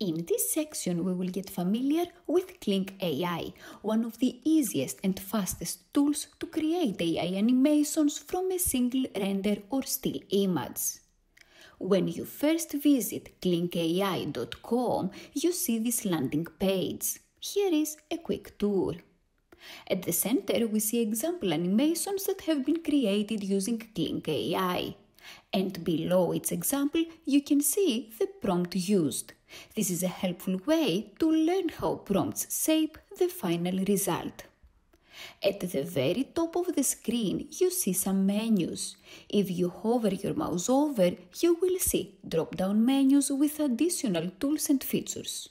In this section, we will get familiar with Kling AI, one of the easiest and fastest tools to create AI animations from a single render or still image. When you first visit klingai.com, you see this landing page. Here is a quick tour. At the center, we see example animations that have been created using Kling AI. And below its example, you can see the prompt used. This is a helpful way to learn how prompts shape the final result. At the very top of the screen, you see some menus. If you hover your mouse over, you will see drop-down menus with additional tools and features.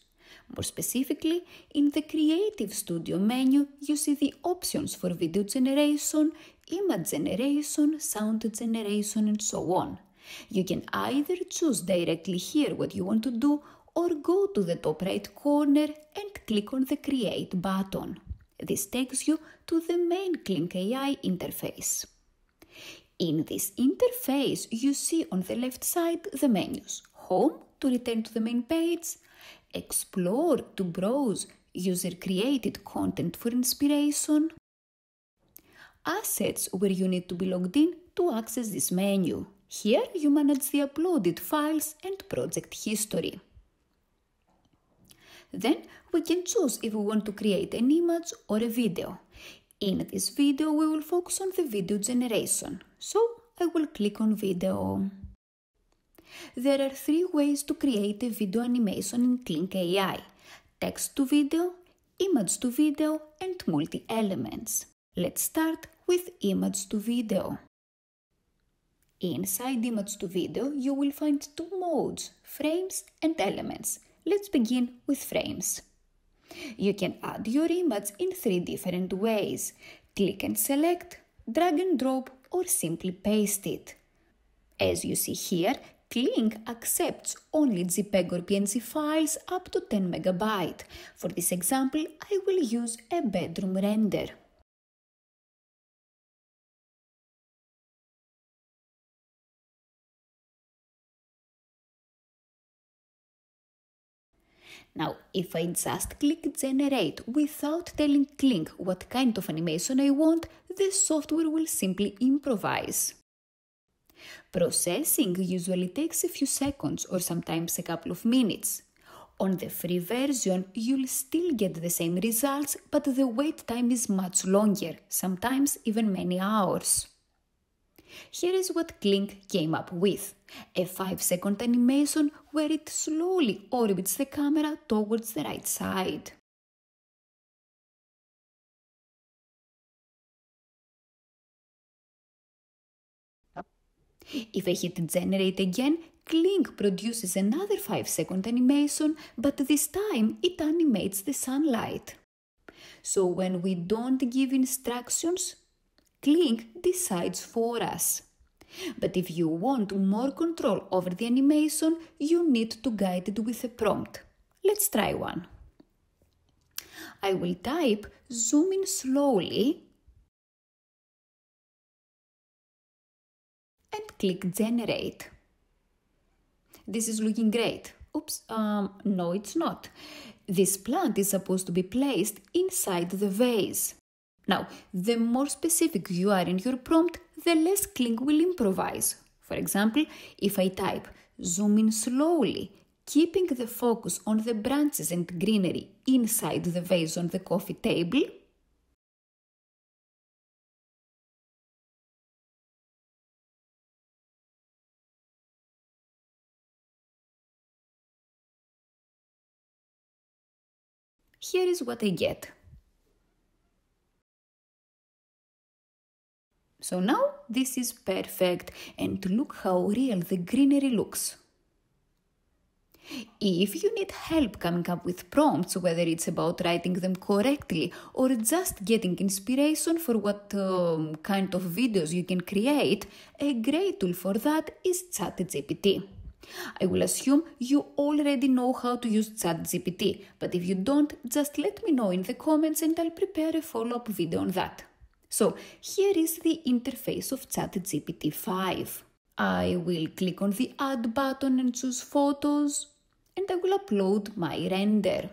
More specifically, in the Creative Studio menu, you see the options for video generation, image generation, sound generation, and so on. You can either choose directly here what you want to do, or go to the top right corner and click on the Create button. This takes you to the main Kling AI interface. In this interface, you see on the left side the menus: Home, to return to the main page; Explore, to browse user-created content for inspiration; Assets, where you need to be logged in to access this menu. Here you manage the uploaded files and project history. Then we can choose if we want to create an image or a video. In this video, we will focus on the video generation, so I will click on video. There are three ways to create a video animation in Kling AI: text to video, image to video, and multi-elements. Let's start with image to video. Inside image to video, you will find two modes: frames and elements. Let's begin with frames. You can add your image in three different ways: click and select, drag and drop, or simply paste it. As you see here, Kling accepts only JPEG or PNG files up to 10 MB. For this example, I will use a bedroom render. Now, if I just click Generate without telling Kling what kind of animation I want, the software will simply improvise. Processing usually takes a few seconds or sometimes a couple of minutes. On the free version, you'll still get the same results, but the wait time is much longer, sometimes even many hours. Here is what Kling came up with: a 5-second animation where it slowly orbits the camera towards the right side. If I hit Generate again, Kling produces another 5-second animation, but this time it animates the sunlight. So when we don't give instructions, Kling decides for us. But if you want more control over the animation, you need to guide it with a prompt. Let's try one. I will type "zoom in slowly" and click Generate. This is looking great. Oops, no, it's not. This plant is supposed to be placed inside the vase. Now, the more specific you are in your prompt, the less Kling will improvise. For example, if I type "zoom in slowly, keeping the focus on the branches and greenery inside the vase on the coffee table," here is what I get. So now this is perfect, and look how real the greenery looks. If you need help coming up with prompts, whether it's about writing them correctly or just getting inspiration for what kind of videos you can create, a great tool for that is ChatGPT. I will assume you already know how to use ChatGPT, but if you don't, just let me know in the comments and I'll prepare a follow-up video on that. So here is the interface of ChatGPT 5. I will click on the Add button and choose Photos. and I will upload my render.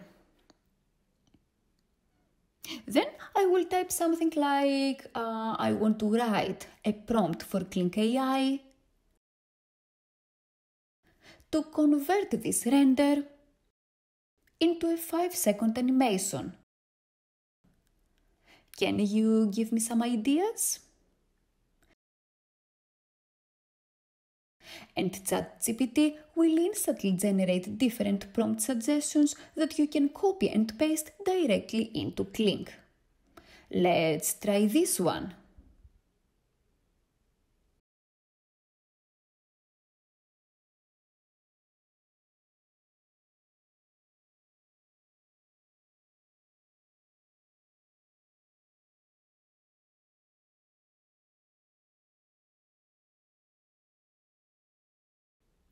Then I will type something like I want to write a prompt for Kling AI to convert this render into a 5-second animation. Can you give me some ideas? And ChatGPT will instantly generate different prompt suggestions that you can copy and paste directly into Kling. Let's try this one.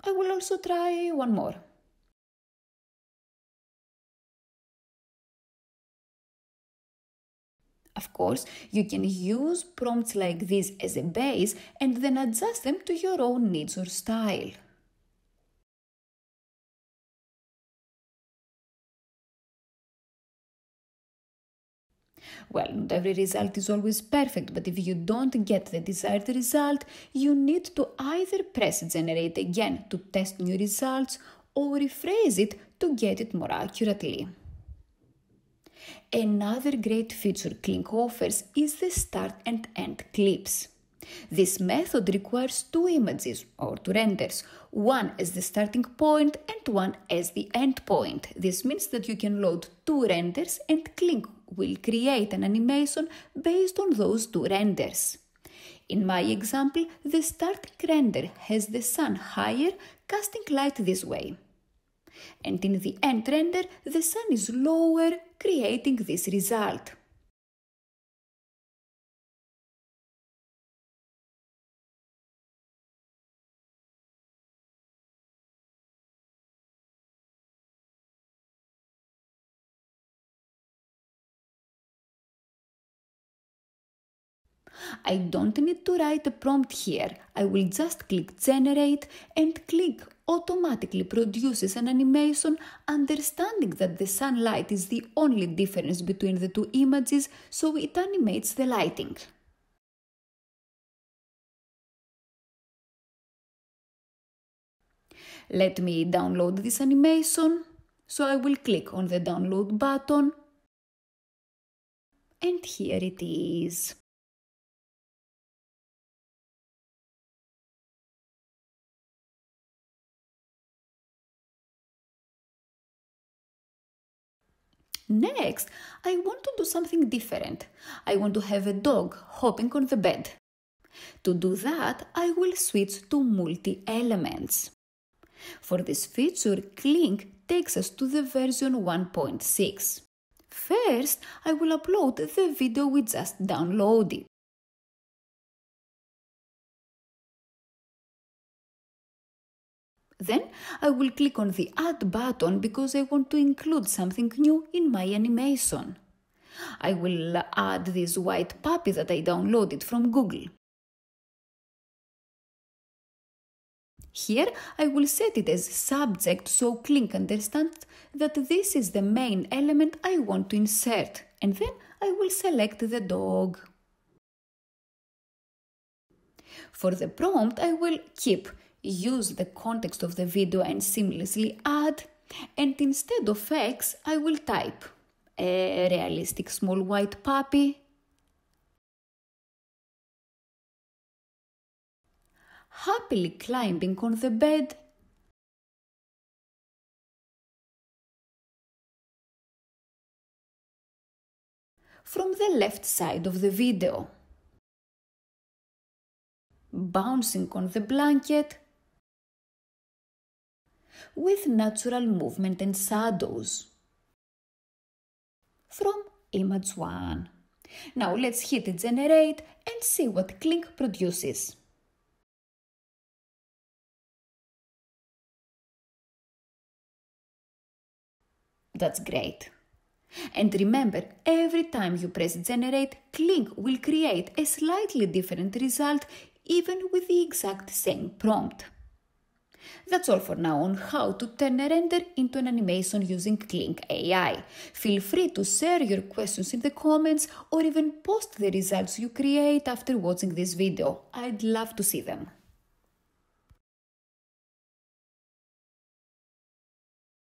I will also try one more. Of course, you can use prompts like this as a base and then adjust them to your own needs or style. Well, not every result is always perfect, but if you don't get the desired result, you need to either press generate again to test new results or rephrase it to get it more accurately. Another great feature Kling offers is the start and end clips. This method requires two images or two renders, one as the starting point and one as the end point. This means that you can load two renders and Kling will create an animation based on those two renders. In my example, the starting render has the sun higher, casting light this way. And in the end render, the sun is lower, creating this result. I don't need to write a prompt here. I will just click generate and Kling automatically produces an animation, understanding that the sunlight is the only difference between the two images, so it animates the lighting. Let me download this animation. So I will click on the download button. And here it is. Next, I want to do something different. I want to have a dog hopping on the bed. To do that, I will switch to multi-elements. For this feature, Kling takes us to the version 1.6. First, I will upload the video we just downloaded. Then I will click on the Add button because I want to include something new in my animation. I will add this white puppy that I downloaded from Google. Here I will set it as subject so Kling understands that this is the main element I want to insert, and then I will select the dog. For the prompt I will keep use the context of the video and seamlessly add, and instead of X, I will type a realistic small white puppy. Happily climbing on the bed. From the left side of the video. Bouncing on the blanket. With natural movement and shadows. From image 1. Now let's hit generate and see what Kling produces. That's great. And remember, every time you press generate, Kling will create a slightly different result even with the exact same prompt. That's all for now on how to turn a render into an animation using Kling AI. Feel free to share your questions in the comments or even post the results you create after watching this video. I'd love to see them.